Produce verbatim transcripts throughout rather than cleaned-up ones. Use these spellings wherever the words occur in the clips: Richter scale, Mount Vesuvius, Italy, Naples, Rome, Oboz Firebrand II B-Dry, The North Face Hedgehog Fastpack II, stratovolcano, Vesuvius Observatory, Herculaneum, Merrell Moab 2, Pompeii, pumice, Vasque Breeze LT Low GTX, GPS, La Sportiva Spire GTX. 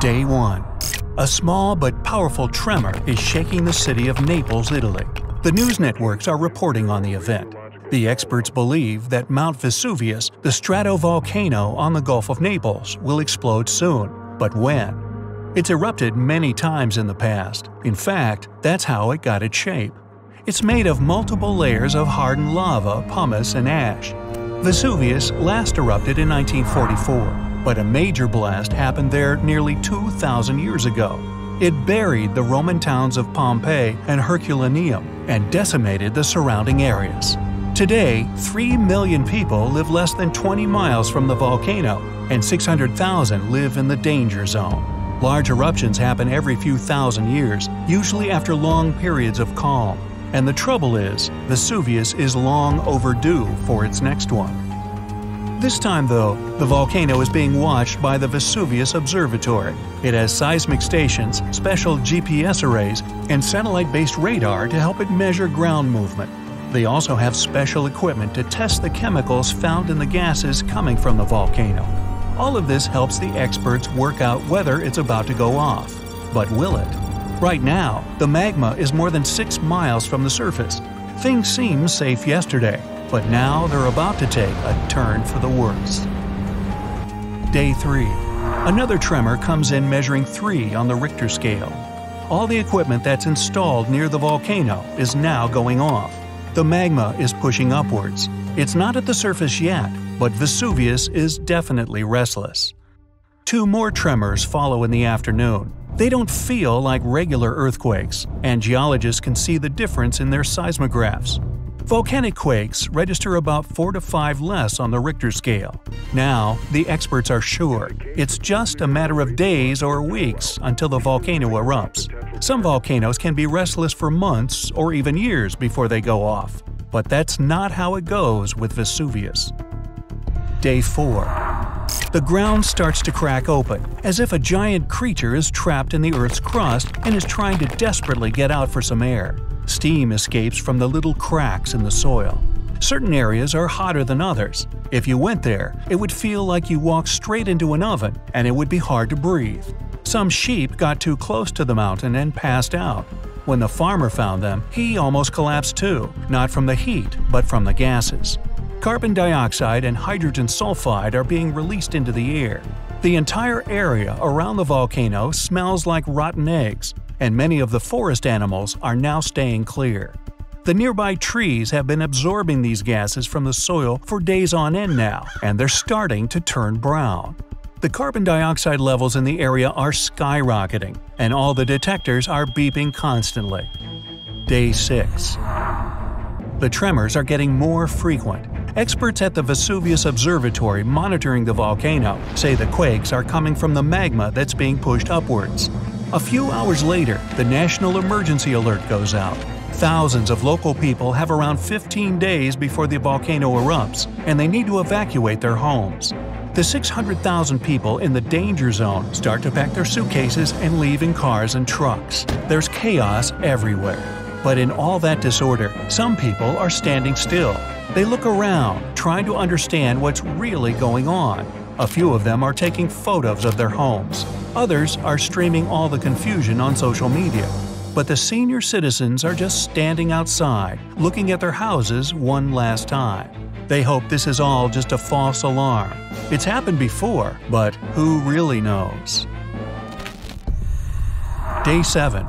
Day one. A small but powerful tremor is shaking the city of Naples, Italy. The news networks are reporting on the event. The experts believe that Mount Vesuvius, the stratovolcano on the Gulf of Naples, will explode soon. But when? It's erupted many times in the past. In fact, that's how it got its shape. It's made of multiple layers of hardened lava, pumice, and ash. Vesuvius last erupted in nineteen forty-four, but a major blast happened there nearly two thousand years ago. It buried the Roman towns of Pompeii and Herculaneum and decimated the surrounding areas. Today, three million people live less than twenty miles from the volcano, and six hundred thousand live in the danger zone. Large eruptions happen every few thousand years, usually after long periods of calm. And the trouble is, Vesuvius is long overdue for its next one. This time, though, the volcano is being watched by the Vesuvius Observatory. It has seismic stations, special G P S arrays, and satellite-based radar to help it measure ground movement. They also have special equipment to test the chemicals found in the gases coming from the volcano. All of this helps the experts work out whether it's about to go off. But will it? Right now, the magma is more than six miles from the surface. Things seemed safe yesterday, but now they're about to take a turn for the worse. Day three. Another tremor comes in measuring three on the Richter scale. All the equipment that's installed near the volcano is now going off. The magma is pushing upwards. It's not at the surface yet, but Vesuvius is definitely restless. Two more tremors follow in the afternoon. They don't feel like regular earthquakes, and geologists can see the difference in their seismographs. Volcanic quakes register about four to five less on the Richter scale. Now, the experts are sure it's just a matter of days or weeks until the volcano erupts. Some volcanoes can be restless for months or even years before they go off. But that's not how it goes with Vesuvius. Day four. The ground starts to crack open, as if a giant creature is trapped in the Earth's crust and is trying to desperately get out for some air. Steam escapes from the little cracks in the soil. Certain areas are hotter than others. If you went there, it would feel like you walked straight into an oven, and it would be hard to breathe. Some sheep got too close to the mountain and passed out. When the farmer found them, he almost collapsed too, not from the heat, but from the gases. Carbon dioxide and hydrogen sulfide are being released into the air. The entire area around the volcano smells like rotten eggs, and many of the forest animals are now staying clear. The nearby trees have been absorbing these gases from the soil for days on end now, and they're starting to turn brown. The carbon dioxide levels in the area are skyrocketing, and all the detectors are beeping constantly. Day six. The tremors are getting more frequent. Experts at the Vesuvius Observatory monitoring the volcano say the quakes are coming from the magma that's being pushed upwards. A few hours later, the national emergency alert goes out. Thousands of local people have around fifteen days before the volcano erupts, and they need to evacuate their homes. The six hundred thousand people in the danger zone start to pack their suitcases and leave in cars and trucks. There's chaos everywhere. But in all that disorder, some people are standing still. They look around, trying to understand what's really going on. A few of them are taking photos of their homes. Others are streaming all the confusion on social media. But the senior citizens are just standing outside, looking at their houses one last time. They hope this is all just a false alarm. It's happened before, but who really knows? Day seven.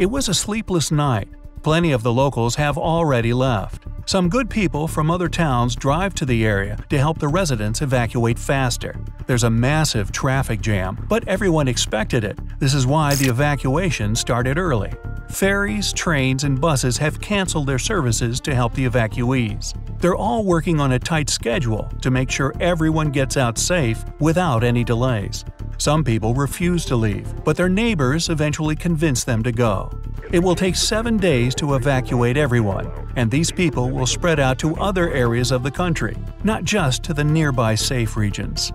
It was a sleepless night. Plenty of the locals have already left. Some good people from other towns drive to the area to help the residents evacuate faster. There's a massive traffic jam, but everyone expected it. This is why the evacuation started early. Ferries, trains, and buses have canceled their services to help the evacuees. They're all working on a tight schedule to make sure everyone gets out safe without any delays. Some people refuse to leave, but their neighbors eventually convince them to go. It will take seven days to evacuate everyone, and these people will spread out to other areas of the country, not just to the nearby safe regions.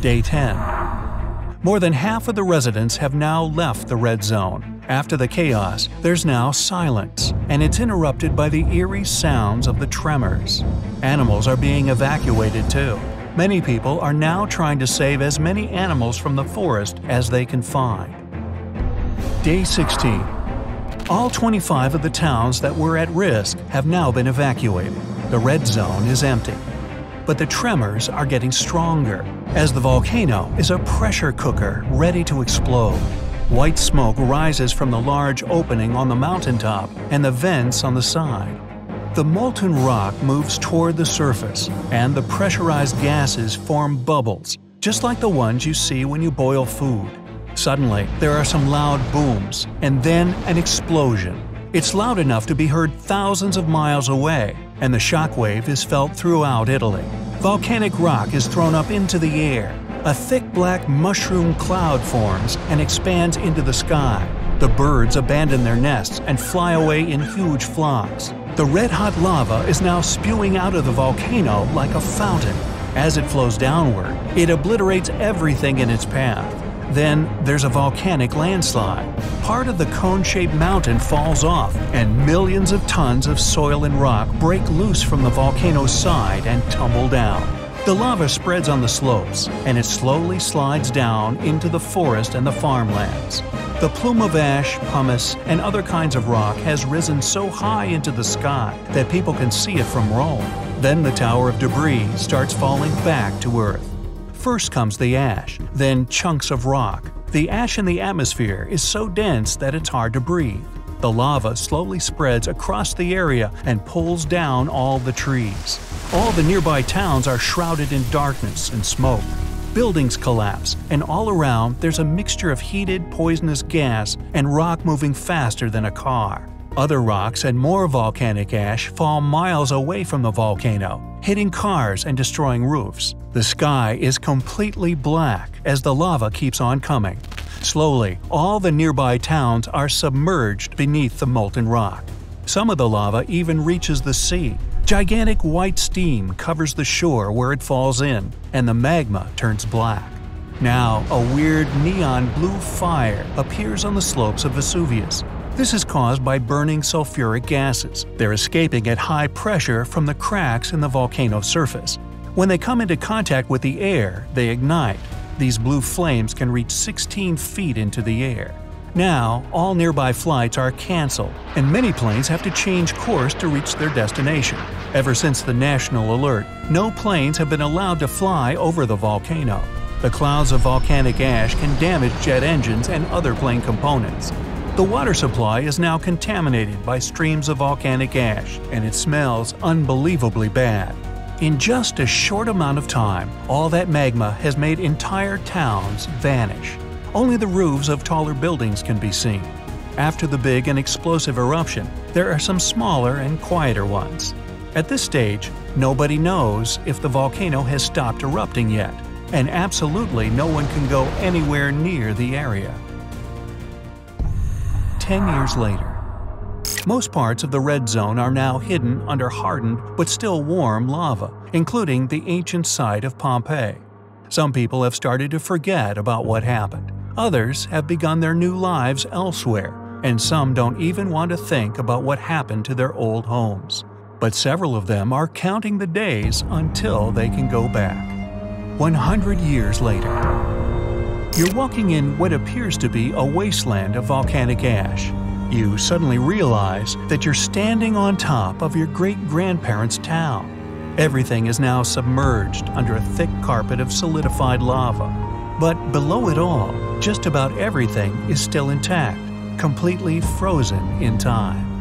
Day ten. More than half of the residents have now left the red zone. After the chaos, there's now silence, and it's interrupted by the eerie sounds of the tremors. Animals are being evacuated too. Many people are now trying to save as many animals from the forest as they can find. Day sixteen. All twenty-five of the towns that were at risk have now been evacuated. The red zone is empty. But the tremors are getting stronger, as the volcano is a pressure cooker ready to explode. White smoke rises from the large opening on the mountaintop and the vents on the side. The molten rock moves toward the surface, and the pressurized gases form bubbles, just like the ones you see when you boil food. Suddenly, there are some loud booms, and then an explosion. It's loud enough to be heard thousands of miles away, and the shockwave is felt throughout Italy. Volcanic rock is thrown up into the air. A thick black mushroom cloud forms and expands into the sky. The birds abandon their nests and fly away in huge flocks. The red-hot lava is now spewing out of the volcano like a fountain. As it flows downward, it obliterates everything in its path. Then there's a volcanic landslide. Part of the cone-shaped mountain falls off, and millions of tons of soil and rock break loose from the volcano's side and tumble down. The lava spreads on the slopes, and it slowly slides down into the forest and the farmlands. The plume of ash, pumice, and other kinds of rock has risen so high into the sky that people can see it from Rome. Then the tower of debris starts falling back to Earth. First comes the ash, then chunks of rock. The ash in the atmosphere is so dense that it's hard to breathe. The lava slowly spreads across the area and pulls down all the trees. All the nearby towns are shrouded in darkness and smoke. Buildings collapse, and all around there's a mixture of heated, poisonous gas and rock moving faster than a car. Other rocks and more volcanic ash fall miles away from the volcano, hitting cars and destroying roofs. The sky is completely black as the lava keeps on coming. Slowly, all the nearby towns are submerged beneath the molten rock. Some of the lava even reaches the sea. Gigantic white steam covers the shore where it falls in, and the magma turns black. Now, a weird neon blue fire appears on the slopes of Vesuvius. This is caused by burning sulfuric gases. They're escaping at high pressure from the cracks in the volcano surface. When they come into contact with the air, they ignite. These blue flames can reach sixteen feet into the air. Now, all nearby flights are canceled, and many planes have to change course to reach their destination. Ever since the national alert, no planes have been allowed to fly over the volcano. The clouds of volcanic ash can damage jet engines and other plane components. The water supply is now contaminated by streams of volcanic ash, and it smells unbelievably bad. In just a short amount of time, all that magma has made entire towns vanish. Only the roofs of taller buildings can be seen. After the big and explosive eruption, there are some smaller and quieter ones. At this stage, nobody knows if the volcano has stopped erupting yet, and absolutely no one can go anywhere near the area. Ten years later. Most parts of the red zone are now hidden under hardened but still warm lava, including the ancient site of Pompeii. Some people have started to forget about what happened. Others have begun their new lives elsewhere, and some don't even want to think about what happened to their old homes. But several of them are counting the days until they can go back. one hundred years later. You're walking in what appears to be a wasteland of volcanic ash. You suddenly realize that you're standing on top of your great-grandparents' town. Everything is now submerged under a thick carpet of solidified lava. But below it all, just about everything is still intact, completely frozen in time.